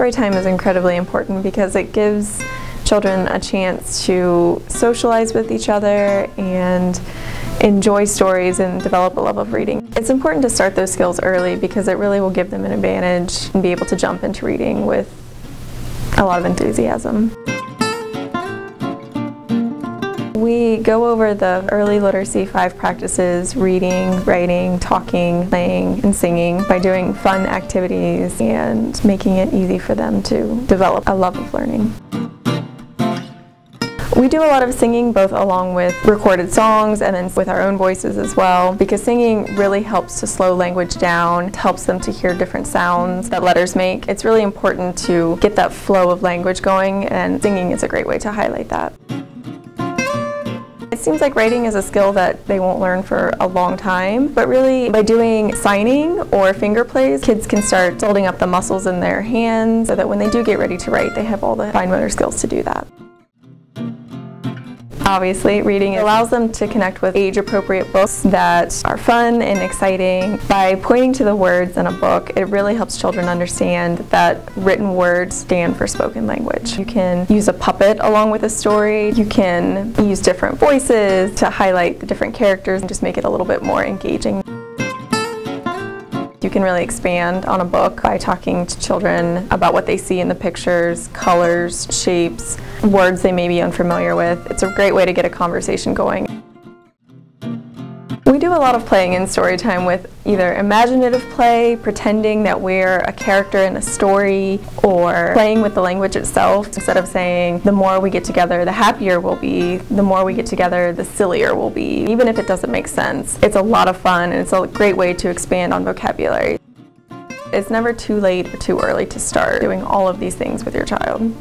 Story time is incredibly important because it gives children a chance to socialize with each other and enjoy stories and develop a love of reading. It's important to start those skills early because it really will give them an advantage and be able to jump into reading with a lot of enthusiasm. We go over the early literacy 5 practices: reading, writing, talking, playing, and singing, by doing fun activities and making it easy for them to develop a love of learning. We do a lot of singing, both along with recorded songs and then with our own voices as well, because singing really helps to slow language down. It helps them to hear different sounds that letters make. It's really important to get that flow of language going, and singing is a great way to highlight that. It seems like writing is a skill that they won't learn for a long time, but really by doing signing or finger plays, kids can start building up the muscles in their hands so that when they do get ready to write, they have all the fine motor skills to do that. Obviously, reading allows them to connect with age-appropriate books that are fun and exciting. By pointing to the words in a book, it really helps children understand that written words stand for spoken language. You can use a puppet along with a story. You can use different voices to highlight the different characters and just make it a little bit more engaging. You can really expand on a book by talking to children about what they see in the pictures, colors, shapes, words they may be unfamiliar with. It's a great way to get a conversation going. We do a lot of playing in storytime with either imaginative play, pretending that we're a character in a story, or playing with the language itself. Instead of saying, the more we get together, the happier we'll be, the more we get together, the sillier we'll be, even if it doesn't make sense. It's a lot of fun, and it's a great way to expand on vocabulary. It's never too late or too early to start doing all of these things with your child.